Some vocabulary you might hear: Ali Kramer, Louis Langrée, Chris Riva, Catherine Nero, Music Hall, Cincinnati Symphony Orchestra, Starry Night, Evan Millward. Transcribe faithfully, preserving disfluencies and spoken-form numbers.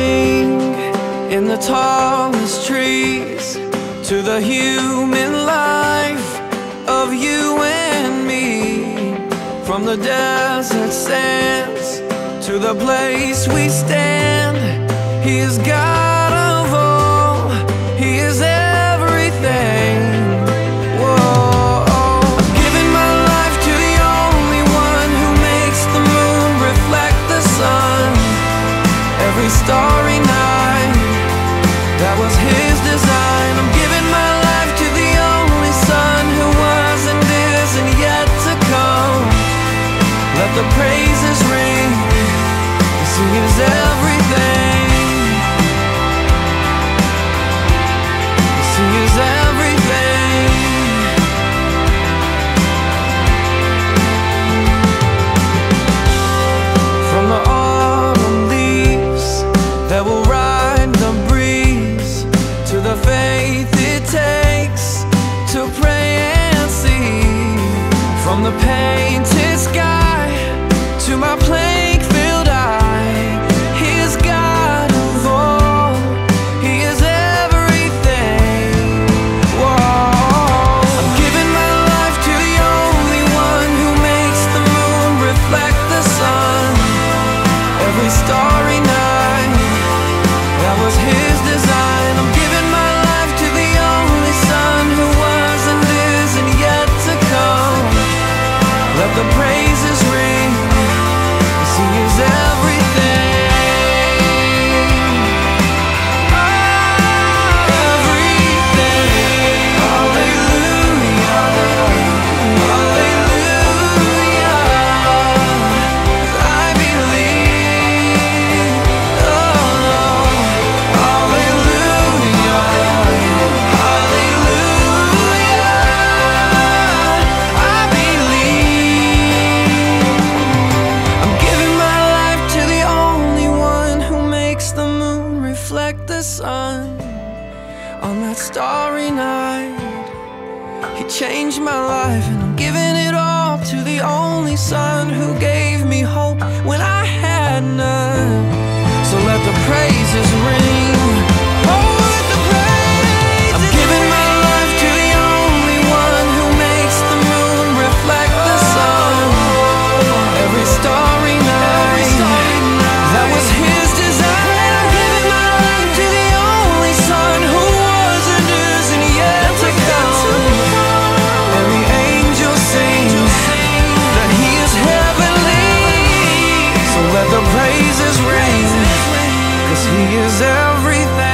sing in the tallest trees to the human life of you and me. From the desert sands to the place we stand, He is God of all, He is everything. Starry night, that was His design. I'm giving my life to the only Son who was and is and yet to come. Let the praises ring, 'cause He is everything. 'Cause He is everything. From the that will ride the breeze to the faith it takes to pray and see. From the painted sky to my plague-filled eye, He is God of all, He is everything. Whoa. I'm giving my life to the only one who makes the moon reflect the sun. Every starry night, that was His design. I'm giving my life to the only Son who was and is and yet to come. Let the praises ring, 'cause He is everything. On that starry night, He changed my life, and I'm giving it all to the only Son who gave me hope when I had none. So let the praises ring. Oh, let the praises ring. I'm giving my life to the only one who makes the moon reflect the sun. Every starry night, that was His design. Let the praises ring, 'cause He is everything.